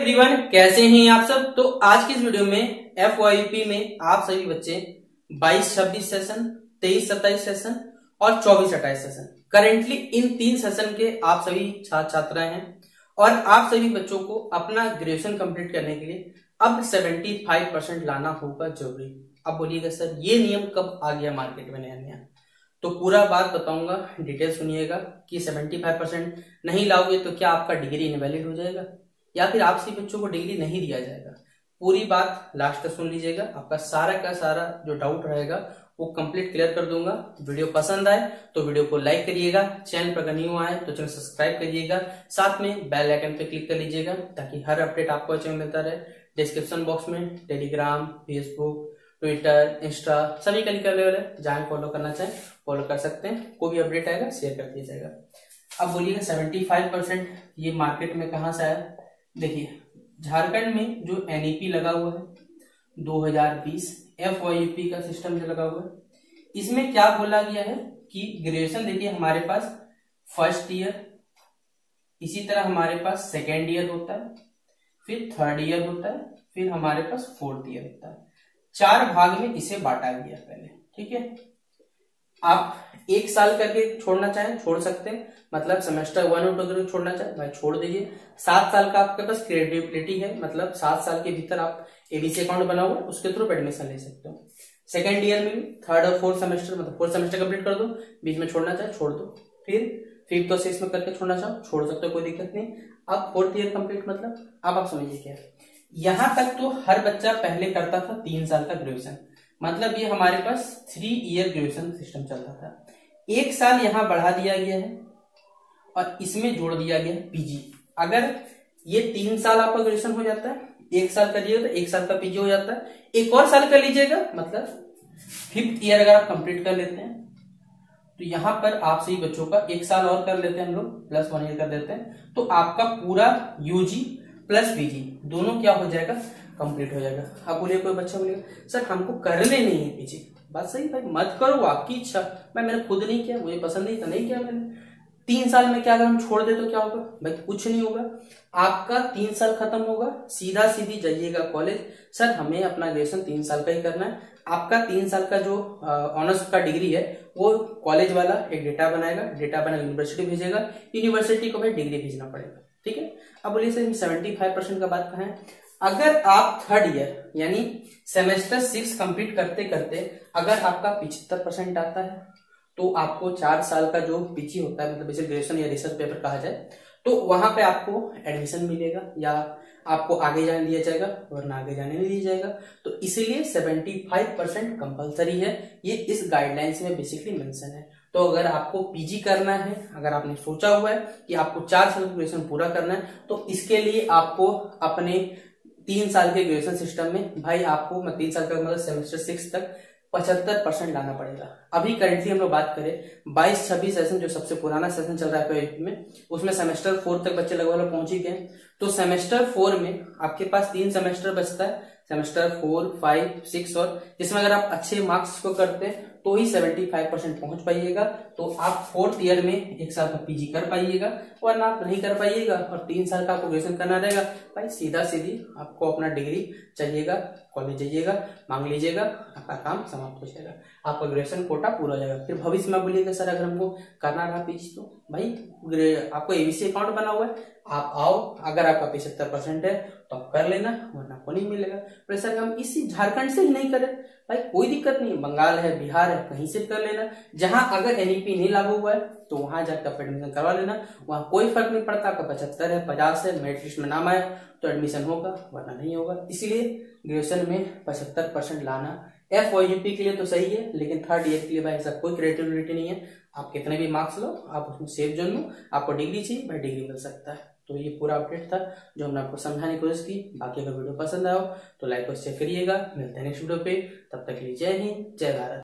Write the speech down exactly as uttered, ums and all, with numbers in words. Everyone, कैसे हैं आप सब। तो आज की इस वीडियो में एफ वाई यू पी में आप सभी बच्चे बाईस छब्बीस सेशन, तेईस सत्ताईस सेशन और चौबीस अट्ठाईस सेशन, करेंटली इन तीन सेशन के आप सभी छात्र छात्राएं हैं और आप सभी बच्चों को अपना ग्रेजुएशन कंप्लीट करने के लिए अब पचहत्तर परसेंट लाना होगा जरूरी। अब बोलिएगा सर ये नियम कब आ गया मार्केट में नया नया? तो पूरा बात बताऊंगा, डिटेल सुनिएगा कि पचहत्तर परसेंट नहीं लाओगे तो क्या आपका डिग्री इनवैलिड हो जाएगा या फिर आपसे बच्चों को डिग्री नहीं दिया जाएगा। पूरी बात लास्ट तक सुन लीजिएगा, आपका सारा का सारा जो डाउट रहेगा वो कंप्लीट क्लियर कर दूंगा। वीडियो पसंद आए तो वीडियो को लाइक करिएगा, चैनल पर न्यू आए तो चैनल सब्सक्राइब करिएगा, साथ में बेल आइकन पर क्लिक कर लीजिएगा ताकि हर अपडेट आपको चैनल मिलता रहे। डिस्क्रिप्शन बॉक्स में टेलीग्राम, फेसबुक, ट्विटर, इंस्टा सभी का लिंक अवेलेबल है, जहाँ फॉलो करना चाहे फॉलो कर सकते हैं। कोई भी अपडेट आएगा शेयर कर दिया जाएगा। अब बोलिएगा सेवेंटी फाइव परसेंट ये मार्केट में कहाँ से आया? देखिए, झारखंड में जो एन ई पी लगा हुआ है दो हज़ार बीस एफ वाई यू पी का सिस्टम जो लगा हुआ है, इसमें क्या बोला गया है कि ग्रेजुएशन देखिए हमारे पास फर्स्ट ईयर, इसी तरह हमारे पास सेकेंड ईयर होता है, फिर थर्ड ईयर होता है, फिर हमारे पास फोर्थ ईयर होता है। चार भाग में इसे बांटा गया पहले, ठीक है। आप एक साल करके छोड़ना चाहें छोड़ सकते हैं, मतलब सेमेस्टर वन और टू छोड़ना चाहें भाई छोड़ दीजिए। सात साल का आपके पास क्रेडिबिलिटी है, मतलब सात साल के भीतर आप ए बी सी अकाउंट बना हुआ उसके थ्रू एडमिशन ले सकते हो। सेकेंड ईयर में थर्ड और फोर्थ सेमेस्टर, मतलब फोर्थ सेमेस्टर कंप्लीट कर दो, बीच में छोड़ना चाहे छोड़ दो, फिर फिफ्थ और सिक्स में करके छोड़ना चाहो छोड़ सकते हो, कोई दिक्कत नहीं। अब फोर्थ ईयर कंप्लीट, मतलब अब आप समझिए क्या। यहाँ तक तो हर बच्चा पहले करता था तीन साल का ग्रेजुएशन, मतलब ये हमारे पास थ्री ईयर ग्रेजुएशन सिस्टम चलता था। एक साल यहाँ बढ़ा दिया गया है और इसमें जोड़ दिया गया पी जी। अगर ये तीन साल आपका ग्रेजुएशन हो जाता है, एक साल करिएगा तो एक साल का पी जी हो जाता है, एक और साल कर लीजिएगा, मतलब फिफ्थ ईयर अगर आप कंप्लीट कर लेते हैं तो यहाँ पर आप सभी बच्चों का एक साल और कर लेते हैं हम लोग, प्लस वन ईयर कर देते हैं, तो आपका पूरा U G plus P G दोनों क्या हो जाएगा, कंप्लीट हो जाएगा। अब बोलिए कोई बच्चा बोलेगा सर हमको करने नहीं है पीजी। बात सही भाई, मत करो, आपकी इच्छा। मैं मैंने खुद नहीं किया, मुझे पसंद नहीं था, नहीं किया मैंने। तीन साल में क्या अगर हम छोड़ दे तो क्या होगा भाई? कुछ नहीं होगा, आपका तीन साल खत्म होगा, सीधा सीधी जाइएगा कॉलेज। सर हमें अपना ग्रेजुएशन तीन साल का ही करना है। आपका तीन साल का जो ऑनर्स का डिग्री है वो कॉलेज वाला एक डेटा बनाएगा, डेटा बनाकर यूनिवर्सिटी भेजेगा, यूनिवर्सिटी को भाई डिग्री भेजना पड़ेगा, ठीक है। अब बोलिए सर सेवेंटी फाइव परसेंट का बात कहा है। अगर आप थर्ड ईयर यानी सेमेस्टर सिक्स कंप्लीट करते करते अगर आपका पिछहत्तर परसेंट आता है तो आपको चार साल का जो पीजी होता है, मतलब इसे ग्रेजुएशन या रिसर्च पेपर कहा जाए, तो वहां पे आपको एडमिशन मिलेगा या आपको आगे जाने दिया जाएगा, वरना आगे जाने नहीं दिया जाएगा। तो इसीलिए सेवेंटी फाइव परसेंट कंपल्सरी है, ये इस गाइडलाइंस में बेसिकली मेंशन है। तो अगर आपको पीजी करना है, अगर आपने सोचा हुआ है कि आपको चार साल का ग्रेजुएशन पूरा करना है, तो इसके लिए आपको अपने तीन साल के ग्रेजुएशन सिस्टम में भाई आपको मैं तीन साल का मतलब सेमेस्टर सिक्स तक पचहत्तर परसेंट लाना पड़ेगा। अभी करेंटली हम लोग बात करें बाईस छब्बीस सेशन जो सबसे पुराना सेशन चल रहा है एफ वाई यू पी में, उसमें सेमेस्टर फोर तक बच्चे लगभग लगभग पहुंच ही गए। तो सेमेस्टर फोर में आपके पास तीन सेमेस्टर बचता है, सेमेस्टर फोर, फाइव, सिक्स, और जिसमें अगर आप अच्छे मार्क्स को करते हैं तो ही सेवेंटी फाइव परसेंट पहुंच पाइएगा। तो आप फोर्थ ईयर में एक साल का पीजी कर पाइएगा, वरना आप नहीं कर पाइएगा। और तीन साल का आपको ग्रेजुएशन करना रहेगा भाई, सीधा सीधी आपको अपना डिग्री चाहिएगा, कॉलेज जाइएगा, मांग लीजिएगा, आपका काम समाप्त हो जाएगा, आपका ग्रेजुएशन कोटा पूरा हो जाएगा। फिर भविष्य में बोलिएगा सर अगर हमको करना रहा पीजी तो भाई आपको ए बी सी अकाउंट बना हुआ है, आप आओ, अगर आपका पचहत्तर परसेंट है तो आप कर लेना, वरना आपको नहीं मिलेगा। पर सर हम इसी झारखंड से ही नहीं करें भाई, कोई दिक्कत नहीं, बंगाल है, बिहार है, कहीं से कर लेना। जहां अगर एन ई पी नहीं लागू हुआ है तो वहां जाकर एडमिशन करवा लेना, वहां कोई फर्क नहीं पड़ता आपका पचहत्तर है, पचास है, मेरिट लिस्ट में नाम आया तो एडमिशन होगा, वरना नहीं होगा। इसीलिए ग्रेजुएशन में पचहत्तर परसेंट लाना एफ वाई यू पी के लिए तो सही है, लेकिन थर्ड ईयर के लिए भाई ऐसा कोई क्रेडिबिलिटी नहीं है। आप कितने भी मार्क्स लो, आप उसमें सेफ जोन लो, आपको डिग्री चाहिए भाई डिग्री मिल सकता है। तो ये पूरा अपडेट था जो हमने आपको समझाने की कोशिश की। बाकी अगर वीडियो पसंद आया हो तो लाइक और शेयर करिएगा। मिलते हैं नेक्स्ट वीडियो पे, तब तक के लिए जय हिंद, जय भारत।